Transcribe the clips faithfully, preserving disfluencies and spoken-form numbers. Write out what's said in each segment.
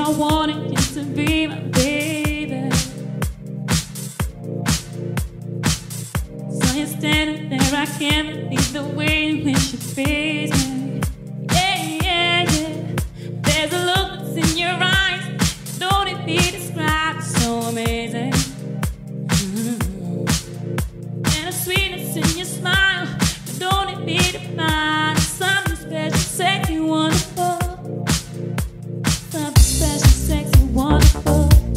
I wanted you to be my baby. So you're standing there, I can't believe the way in which you face me. Yeah, yeah, yeah. There's a look that's in your eyes, don't it be described, it's so amazing. Mm-hmm. And a sweetness in your smile, don't it be defined, something special, sexy, wonderful. Special, sexy, wonderful.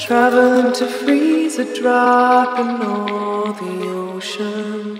Traveling to freeze a drop in all the ocean.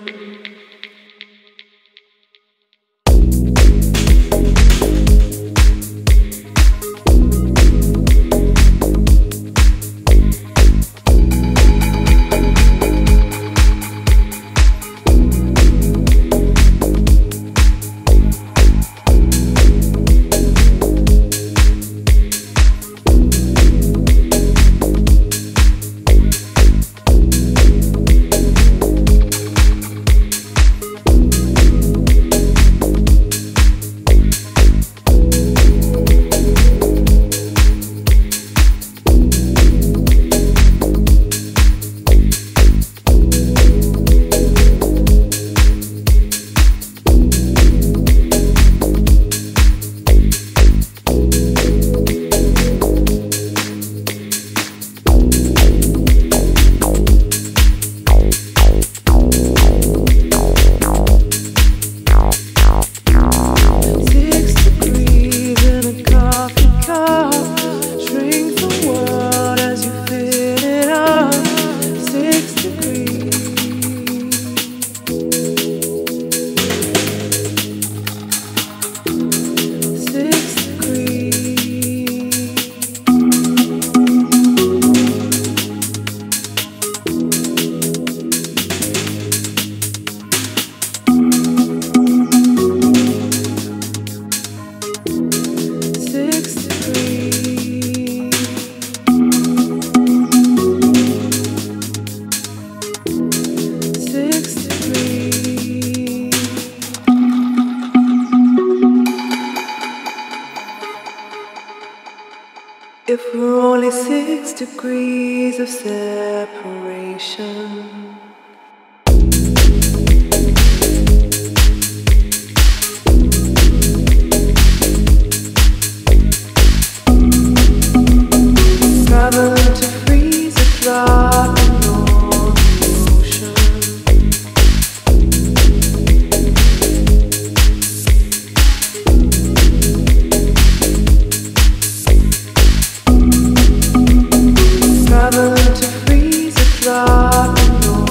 If we're only six degrees of separation. Traveling to freeze a drop in all the ocean. Traveling to freeze a drop in all the ocean.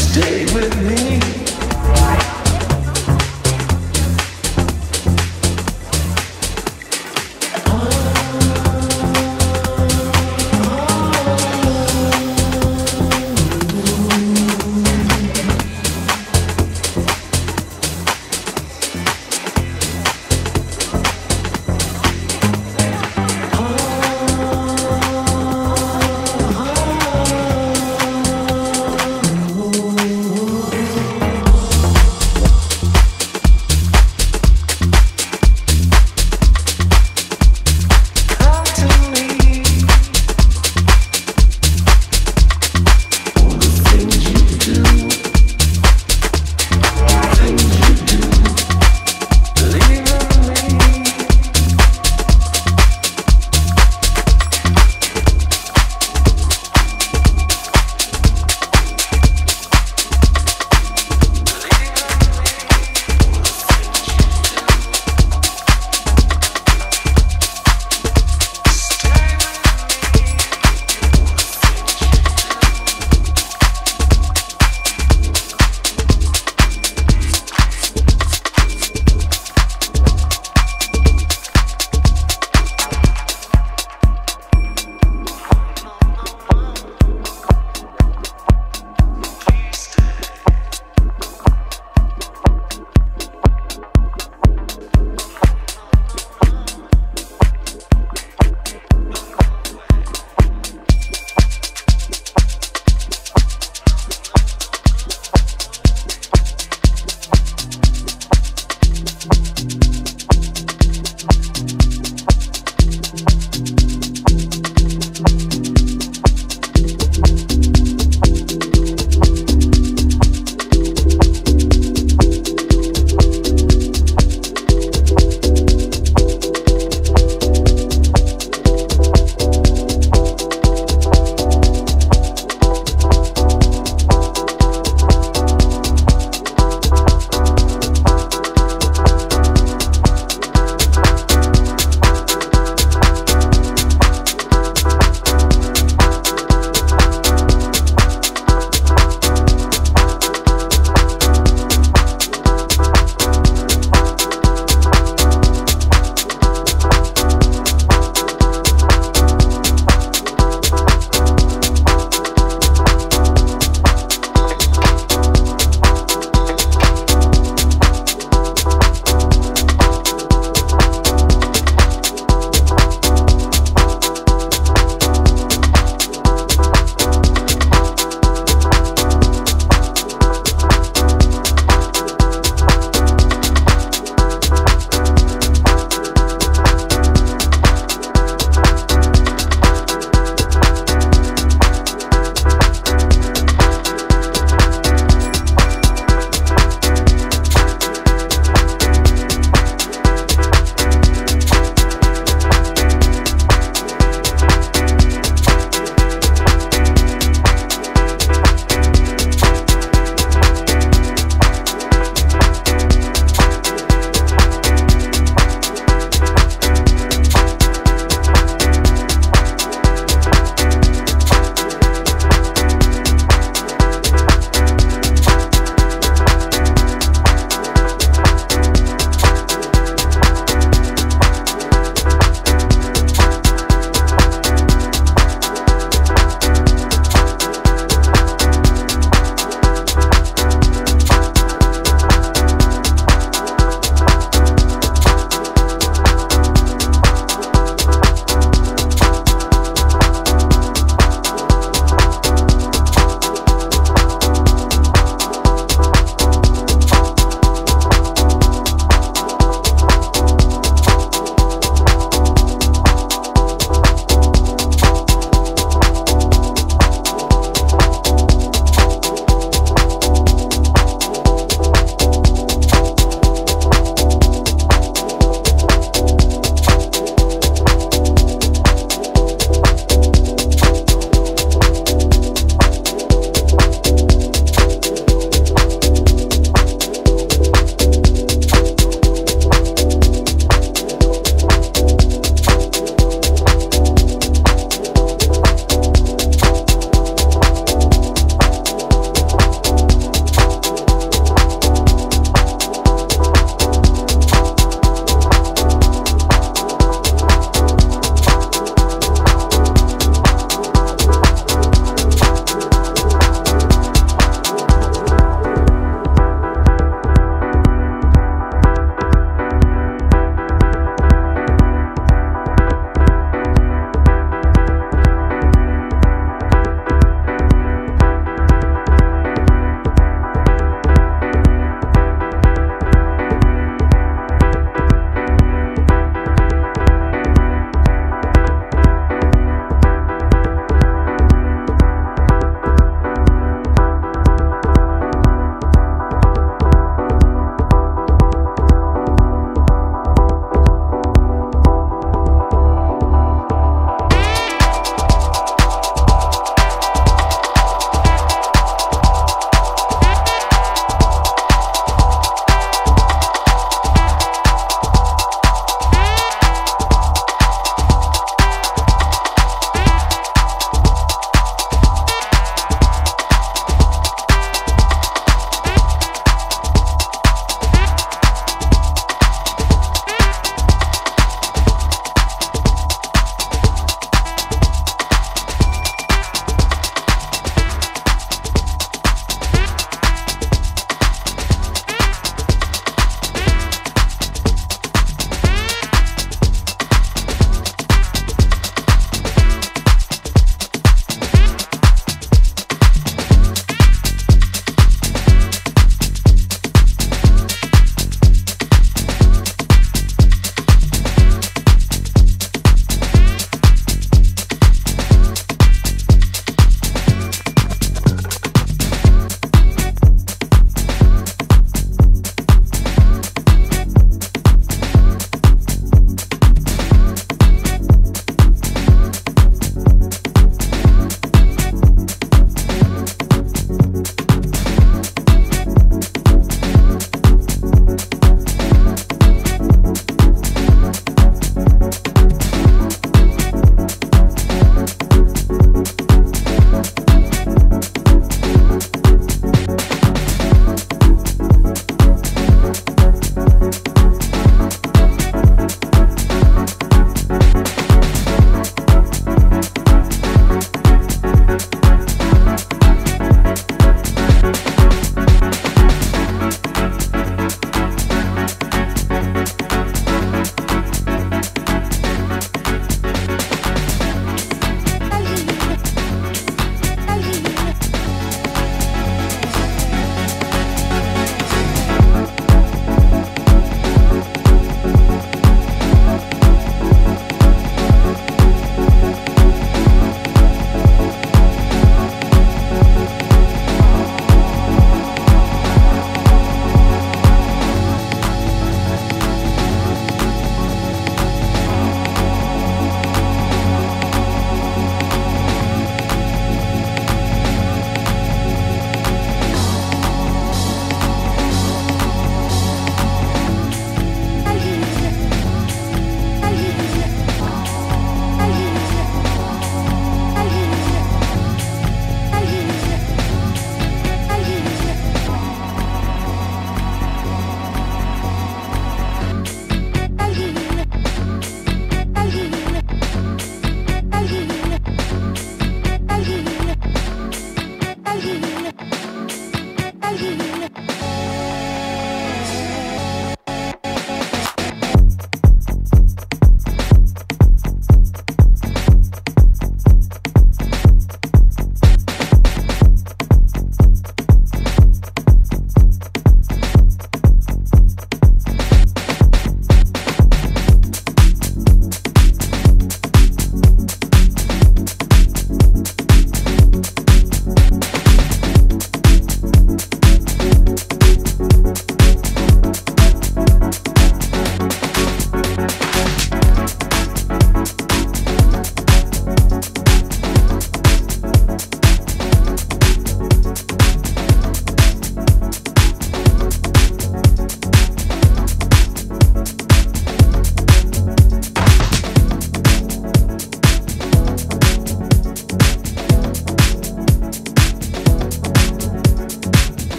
Stay with me.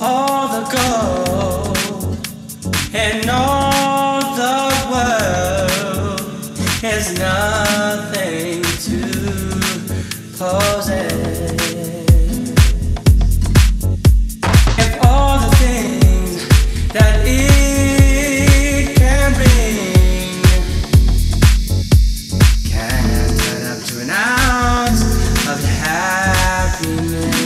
all the gold and all the world is nothing to possess. If all the things that it can bring can turn up to an ounce of happiness.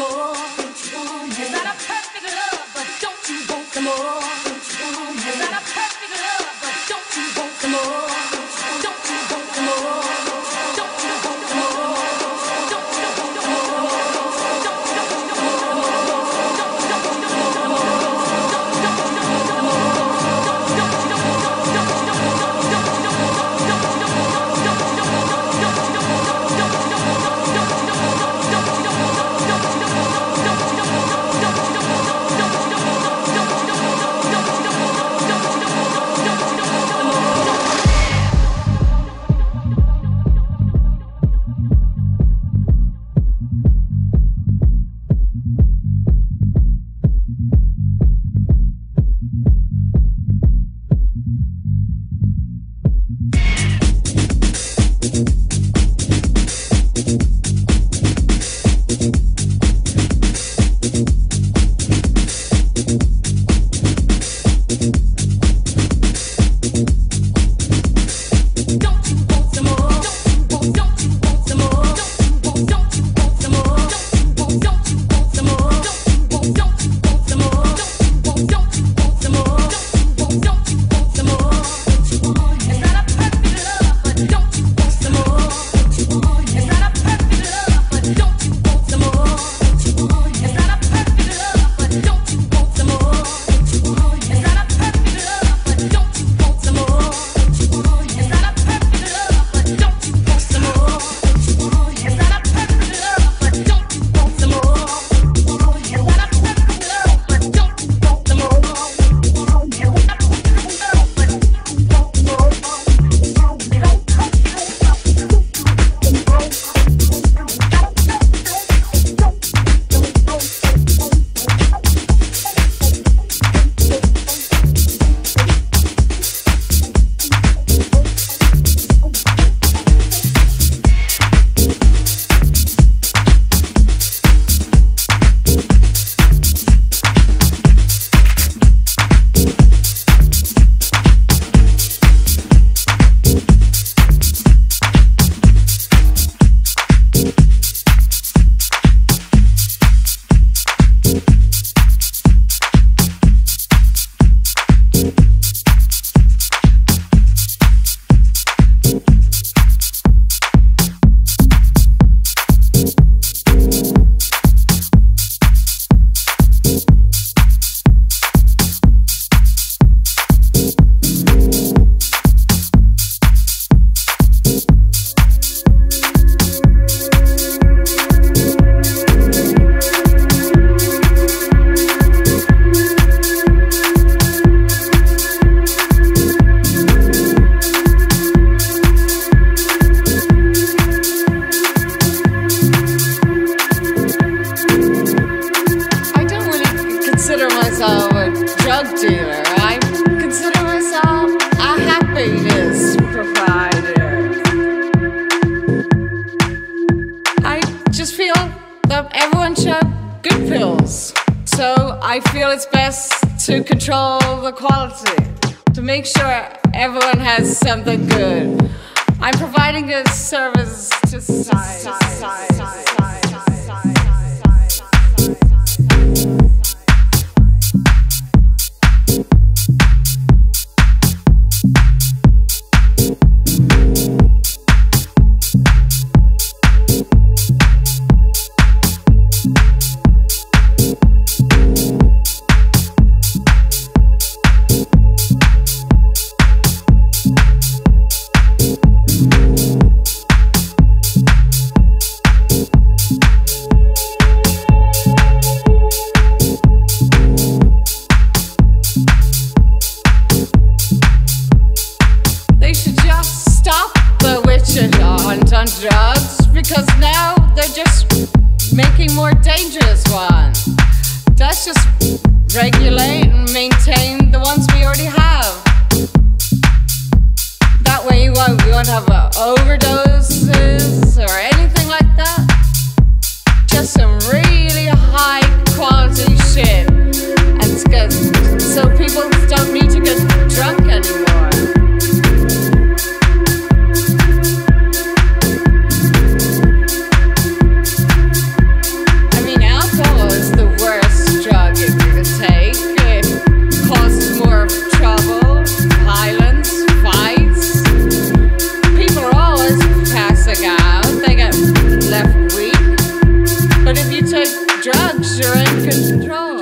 I mean, alcohol structure and control.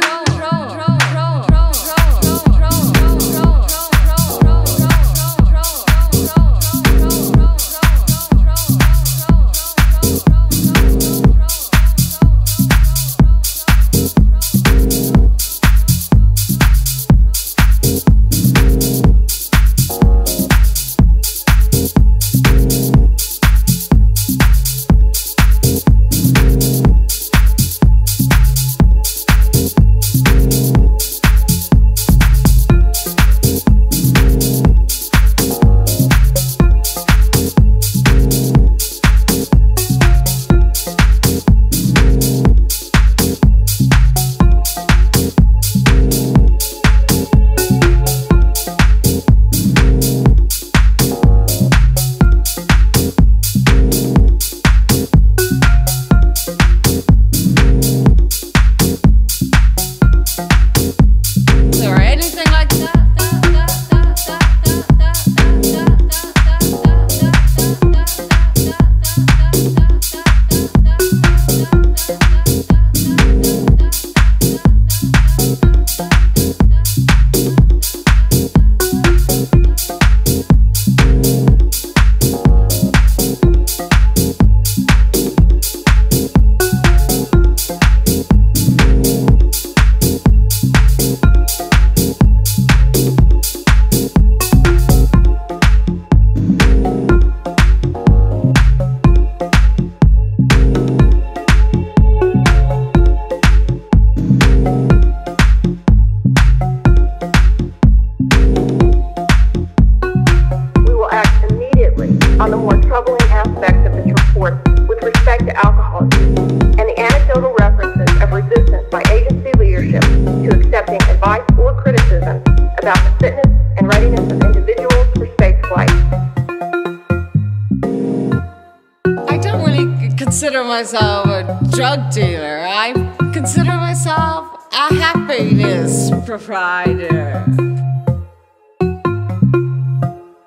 Consider myself a drug dealer. I consider myself a happiness provider.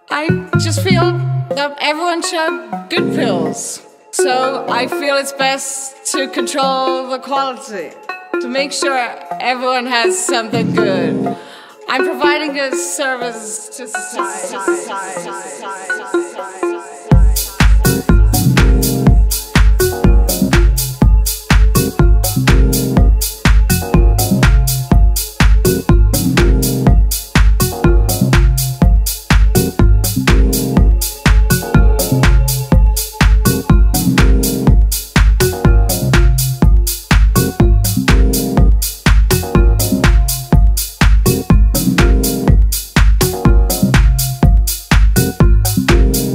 I just feel that everyone should good pills, so I feel it's best to control the quality, to make sure everyone has something good. I'm providing a service to society. We'll be right back.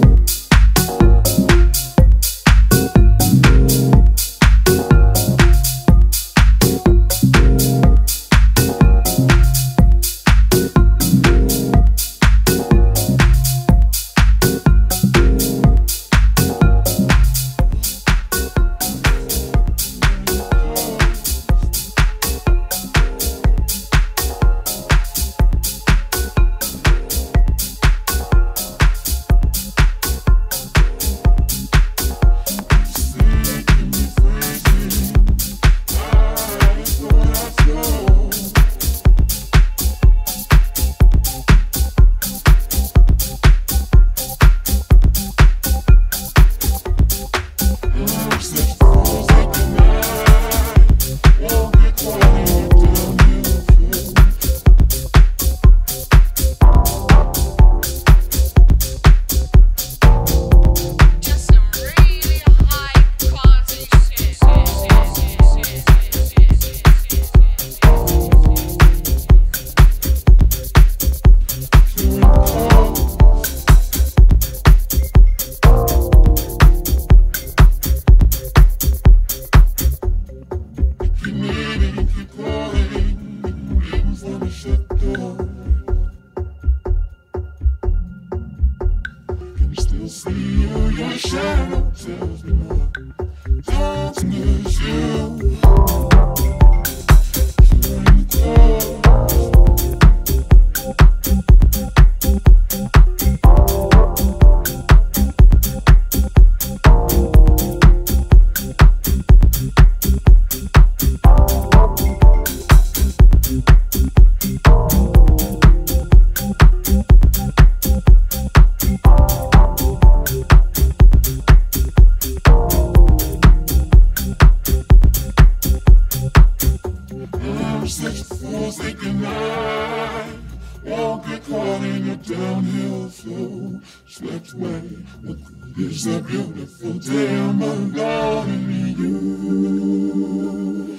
downhill flow, swept away with is a beautiful day on my God and you.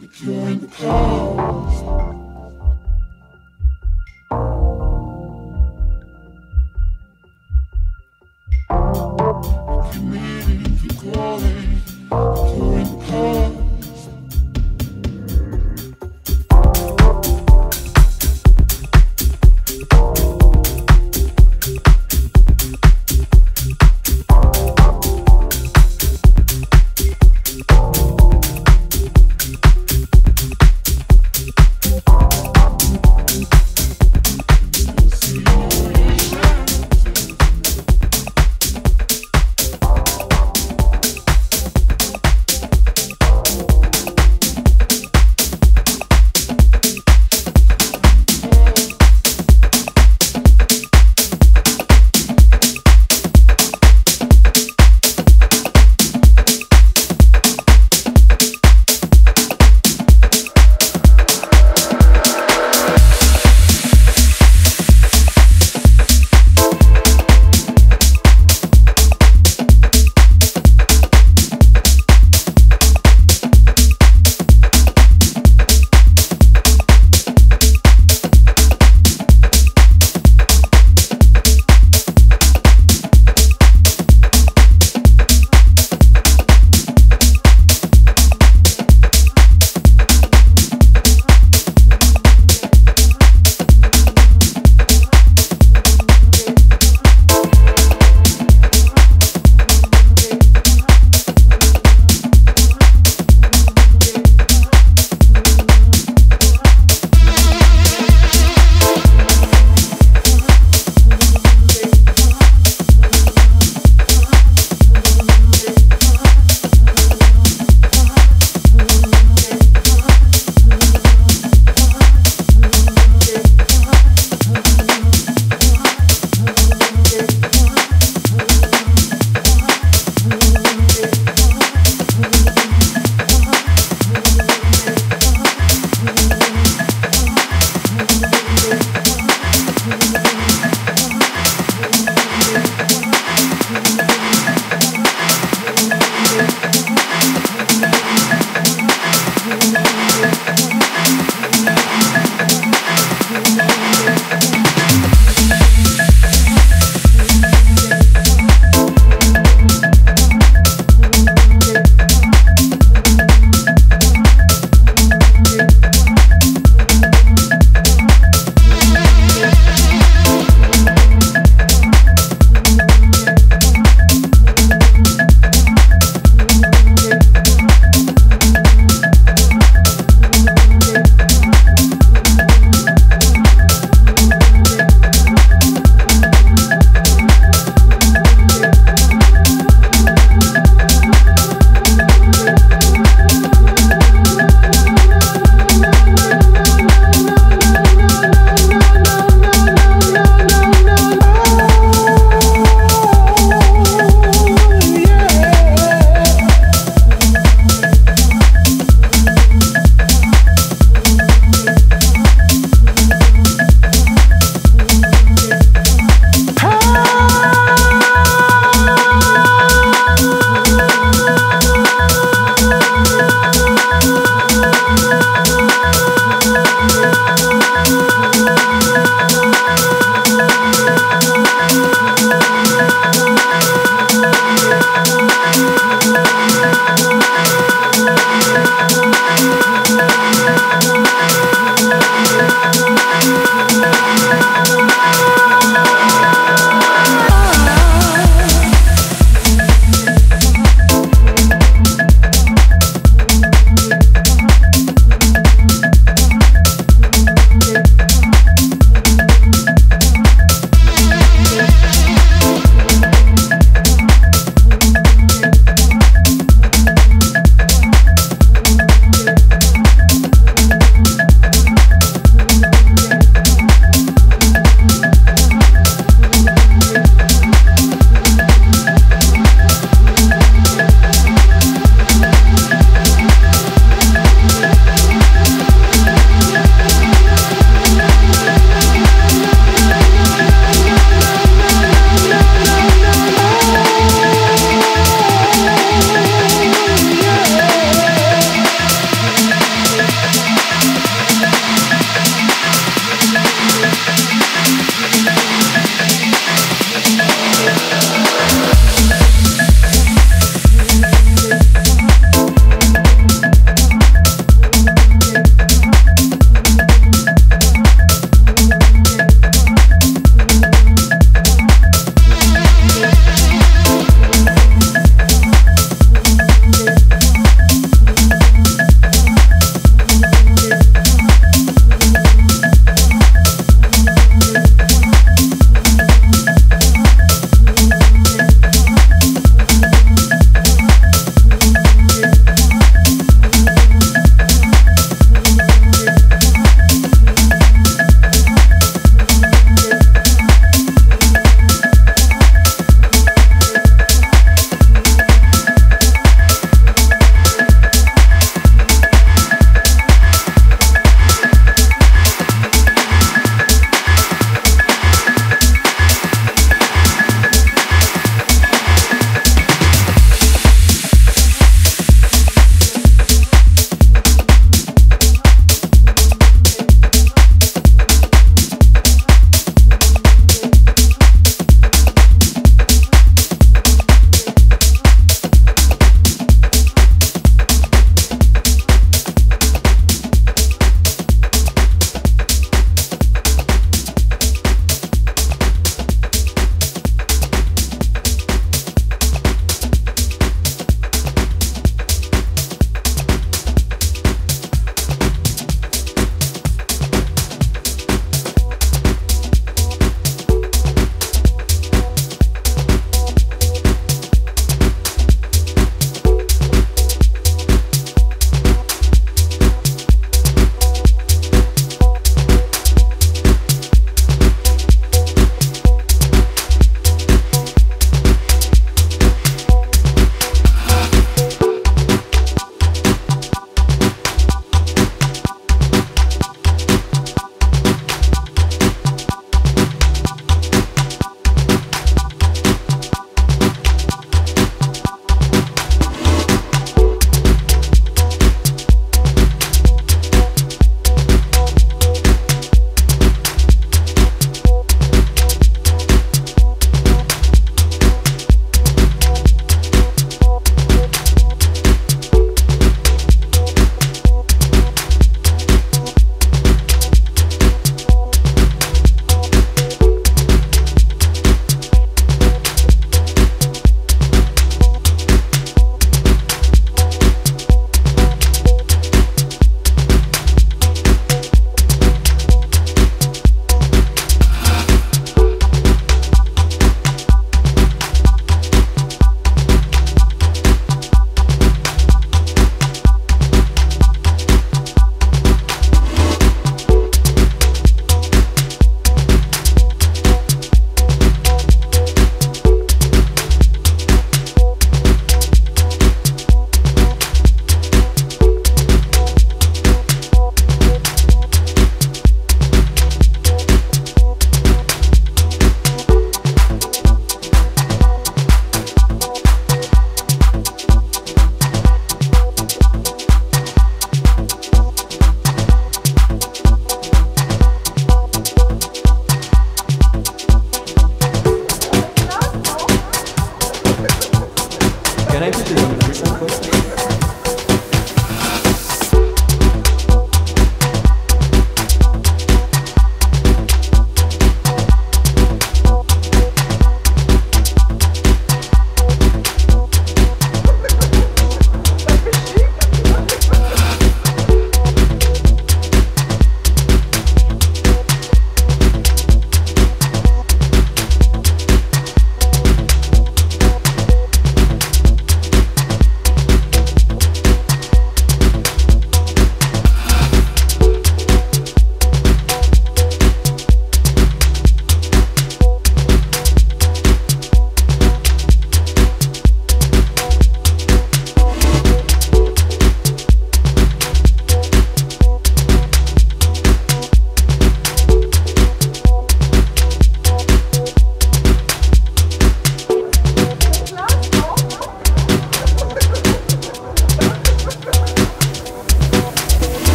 The cure and the cause. We'll be right back.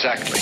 Exactly.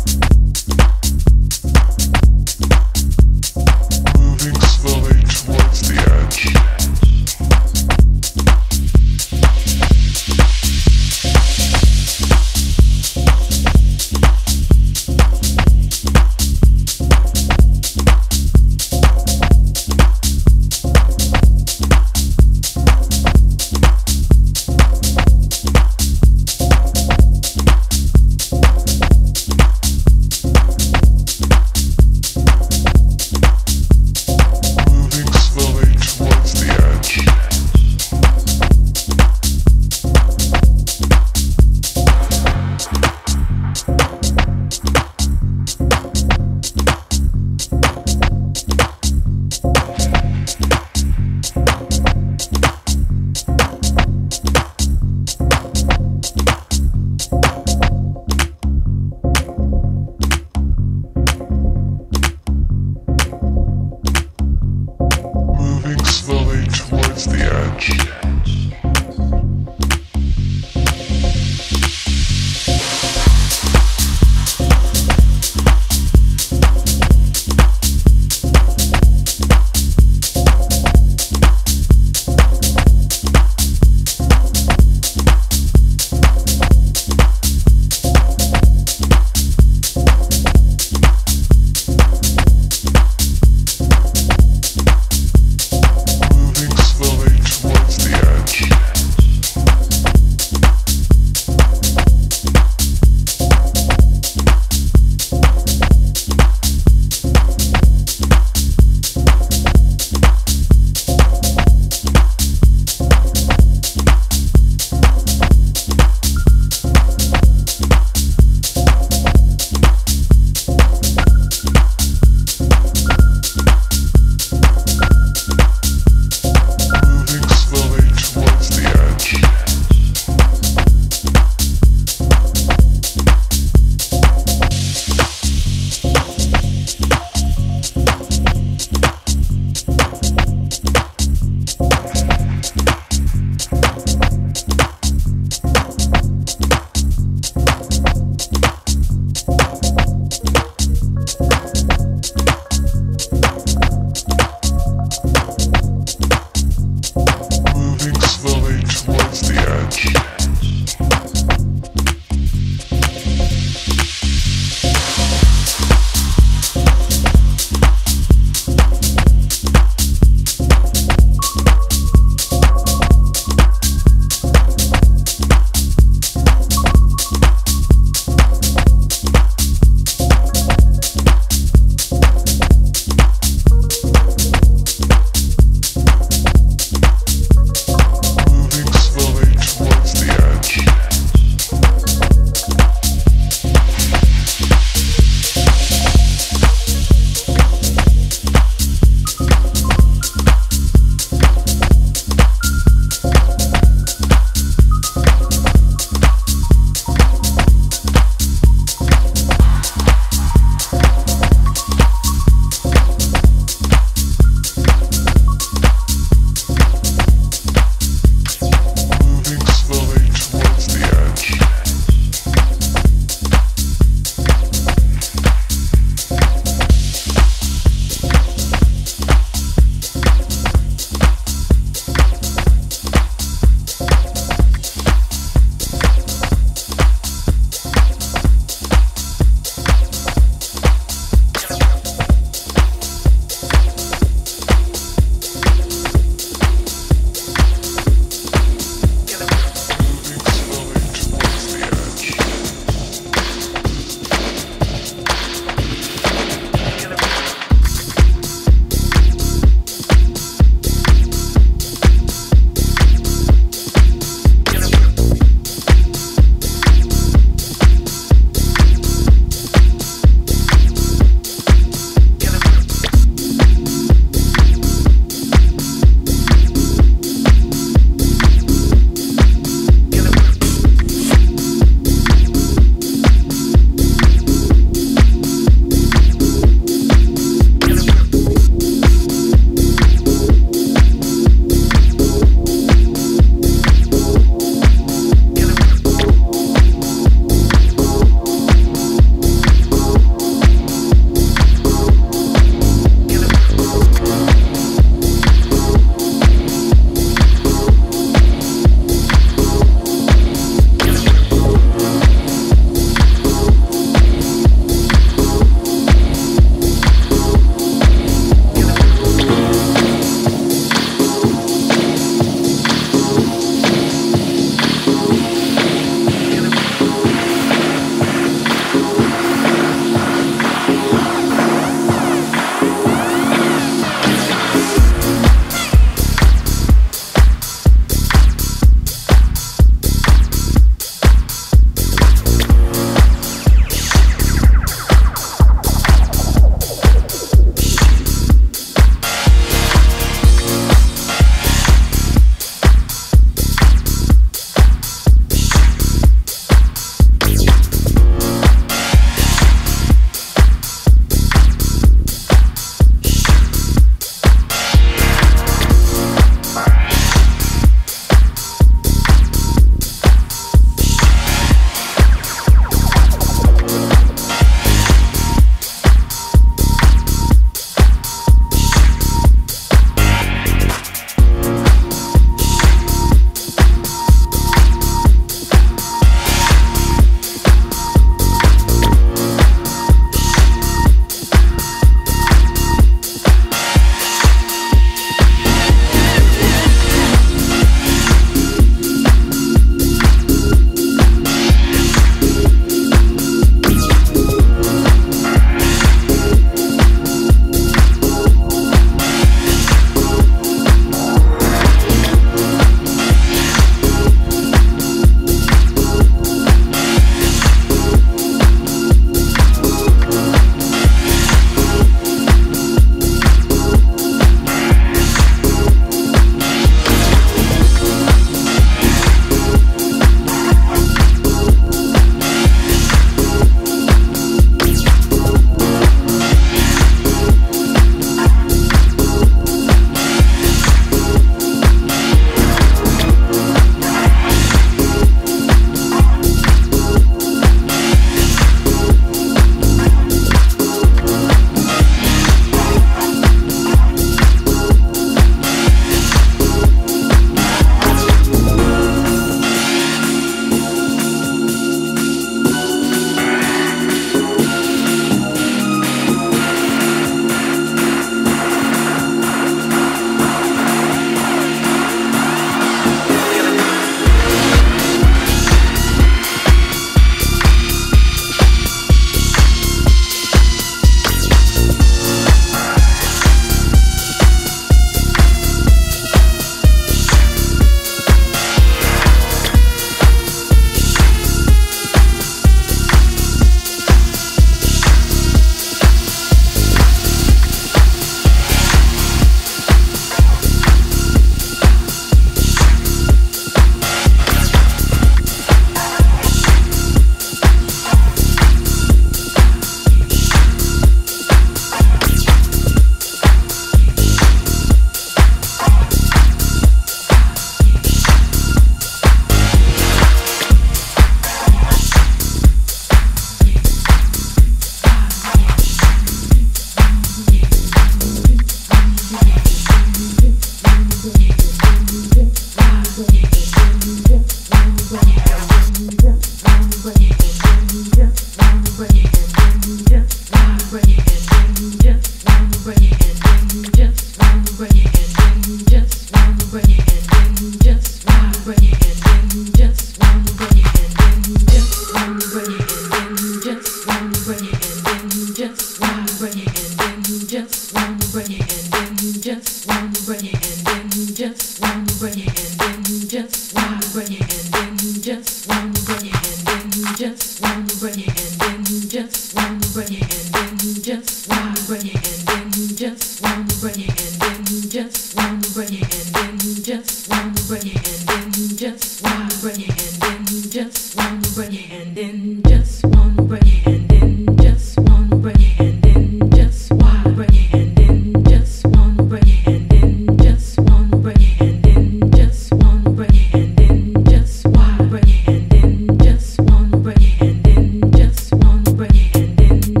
just wanna break and then just wanna break and then just wanna break and then just wanna break and then just wanna break and then just wanna break and then just wanna break and then just wanna break and then just wanna break and then just wanna break and then just wanna break and then just wanna break and then just wanna break and then just wanna break and then just wanna break and and then just wanna break and then just wanna break and then just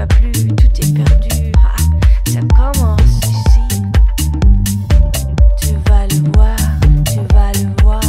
va plus, tout est perdu. Ah, ça commence ici. Tu vas le voir, tu vas le voir.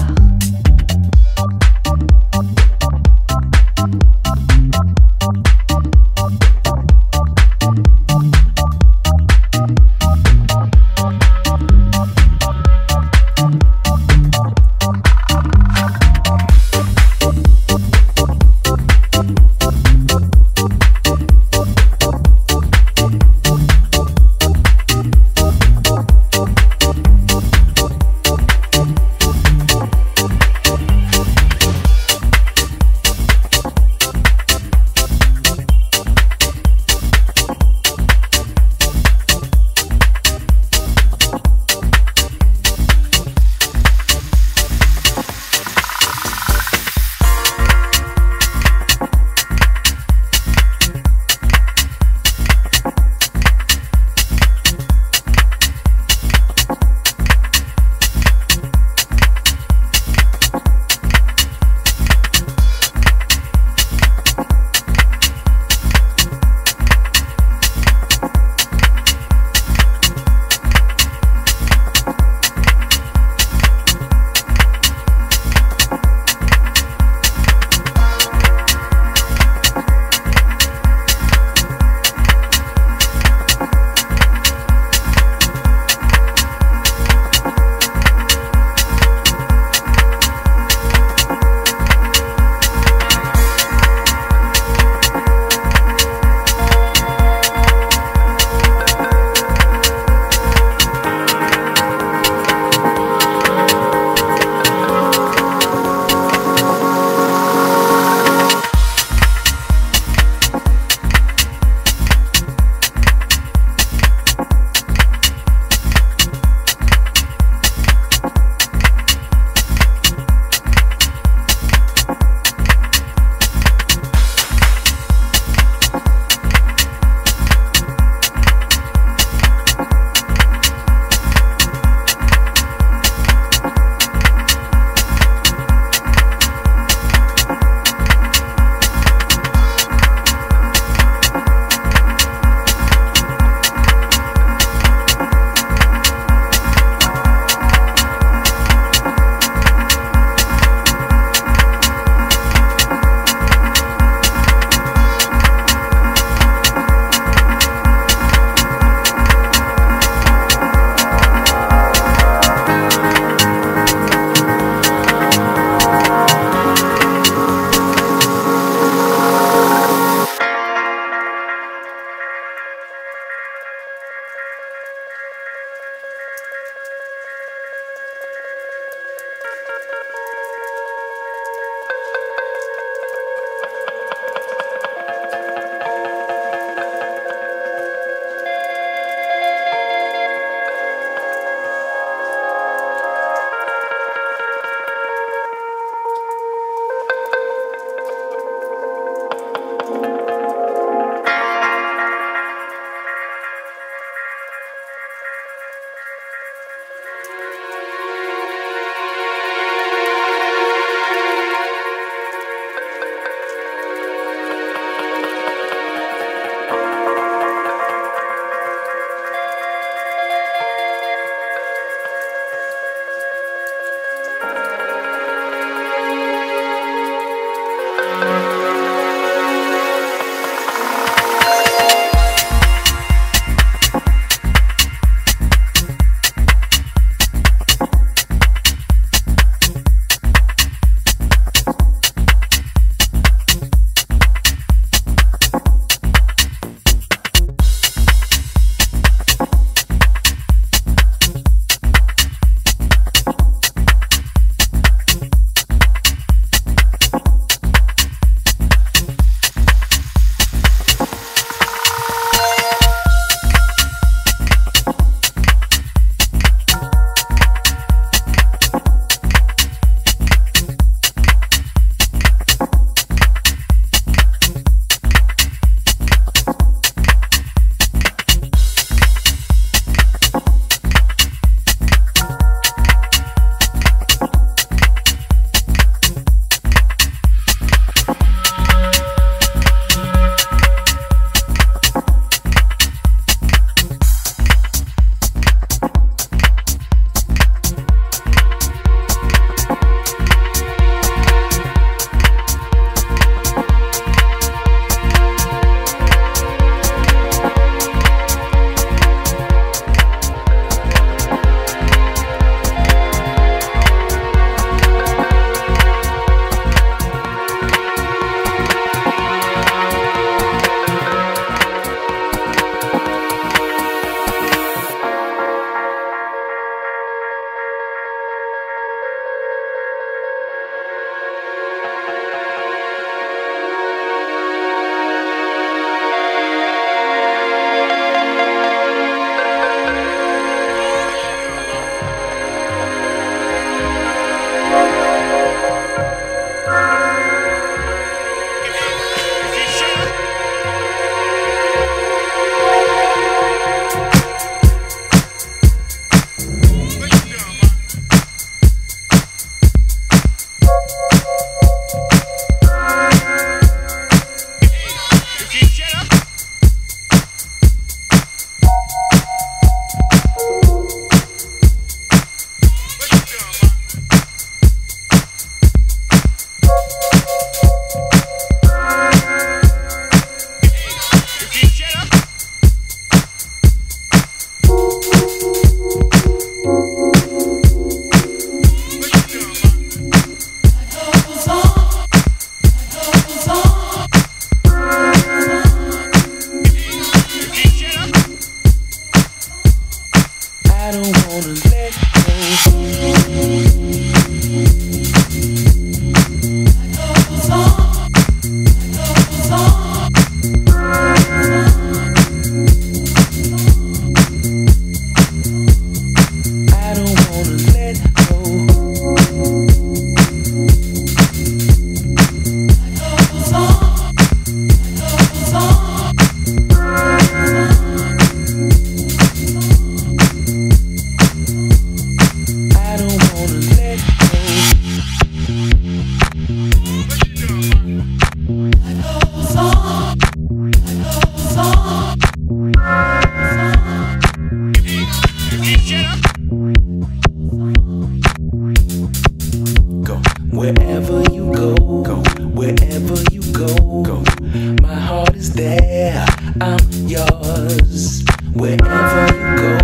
I'm yours. Wherever you go,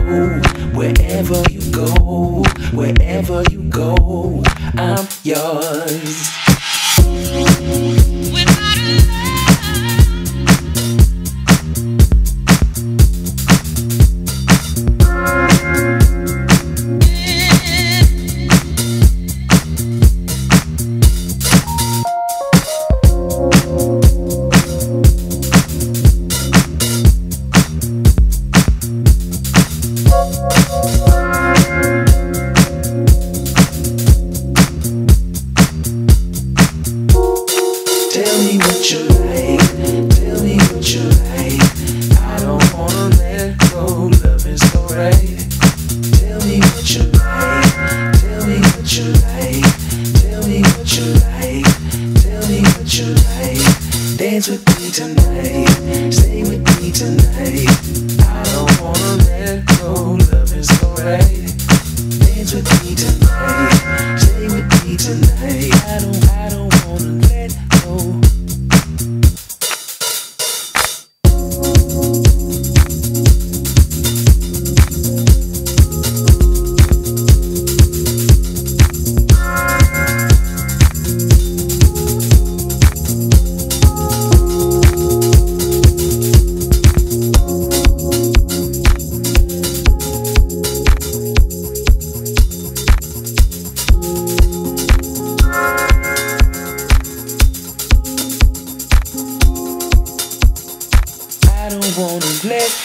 wherever you go, wherever you go, I'm yours. Without a dance with me tonight, stay with me tonight. I don't wanna let go, love is alright. Dance with me tonight, stay with me tonight. I don't, I don't wanna let go. I don't wanna let go.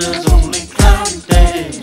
there's only cloud days.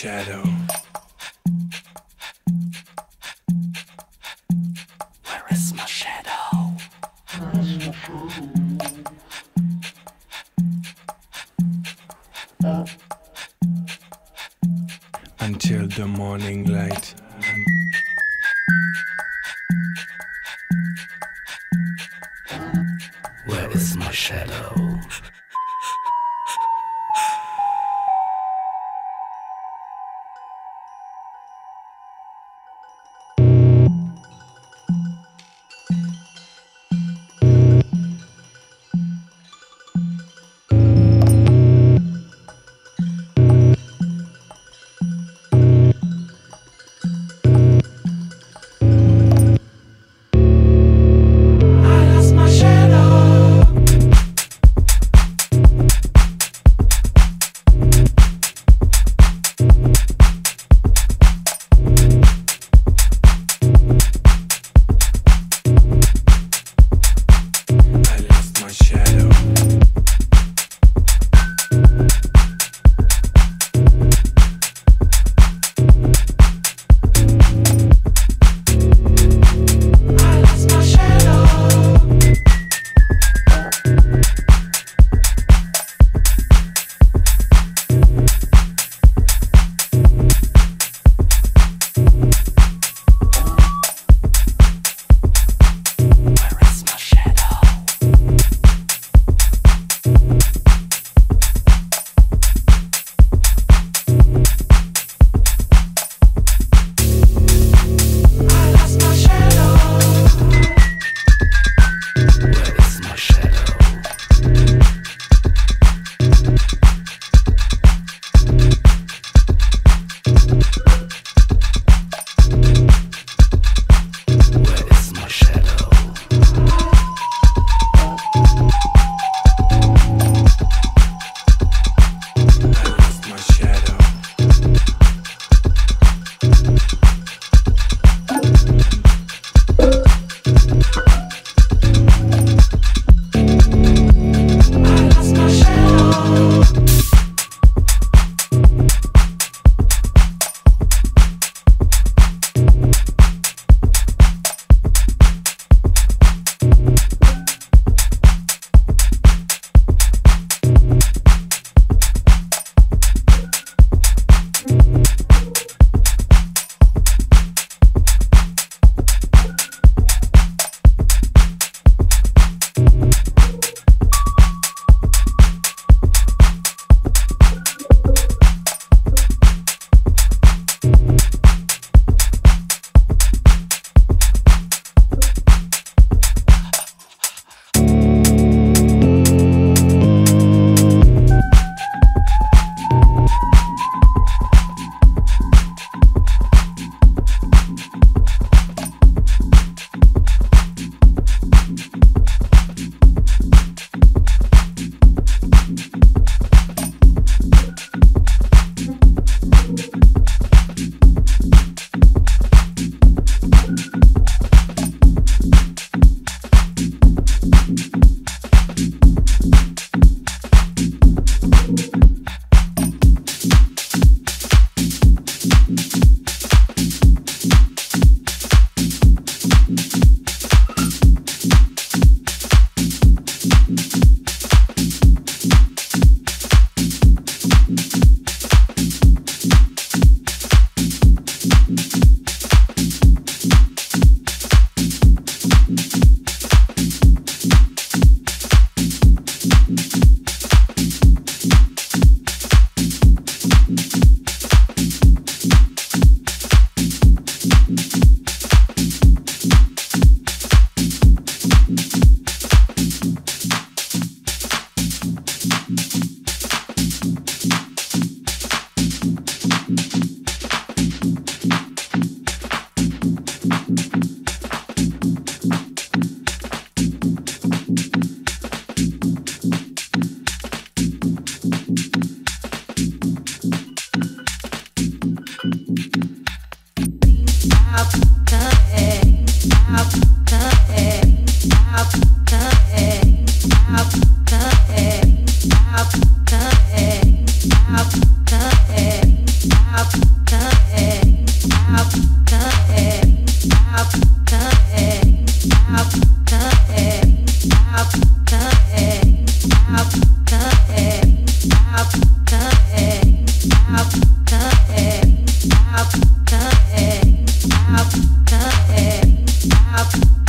shadow. Where is my shadow? Where is my shadow? Until the morning light. Where is my shadow?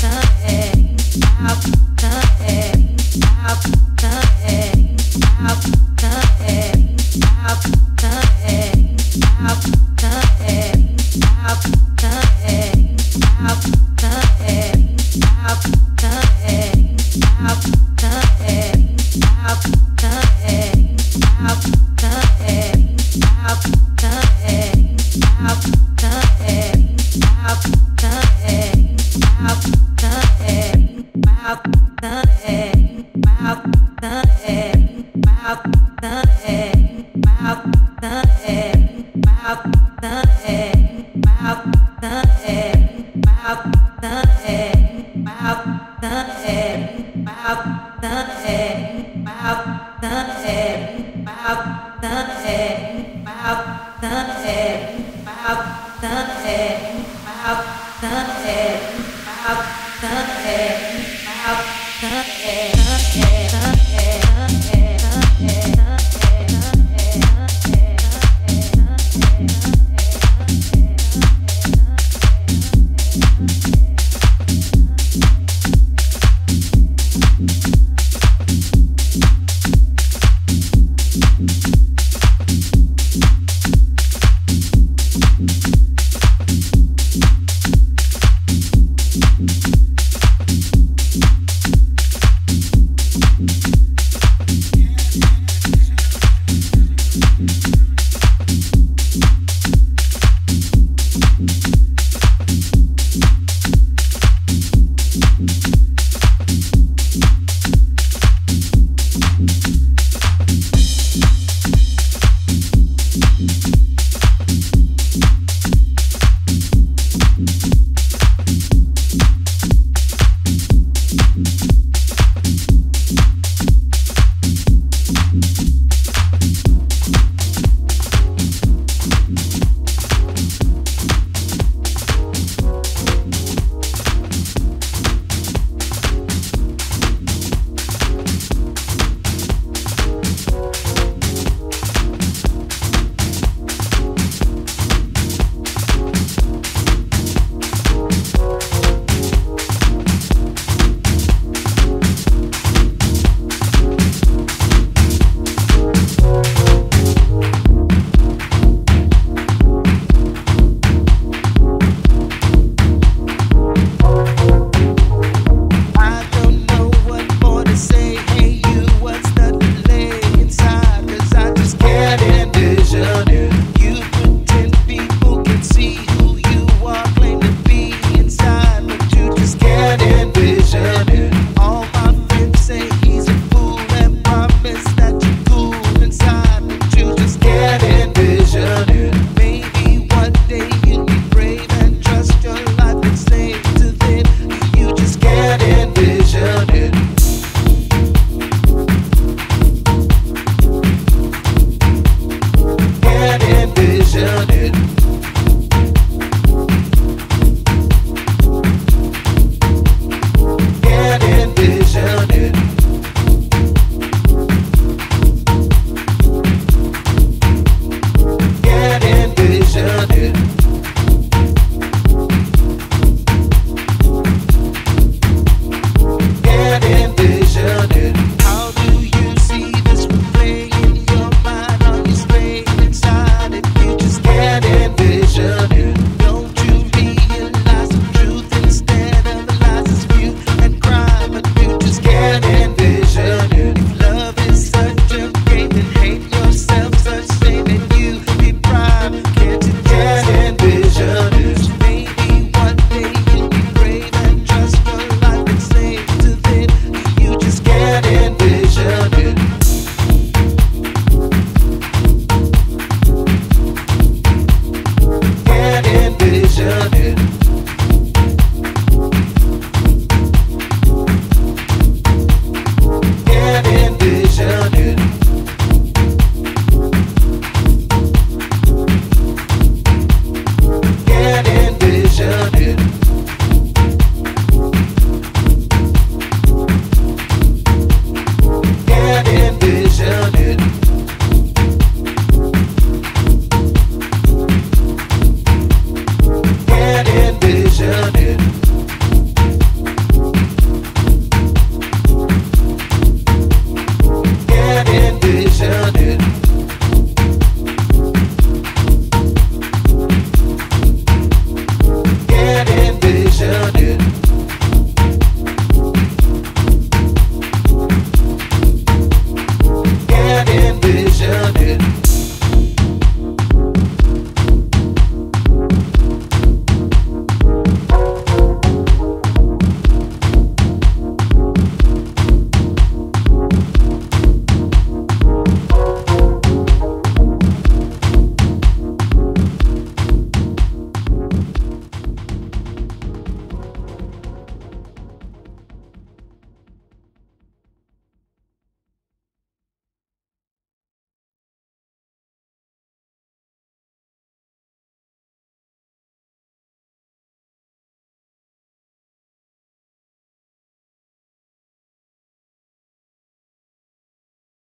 Out the air, out the air, out the air, out the air.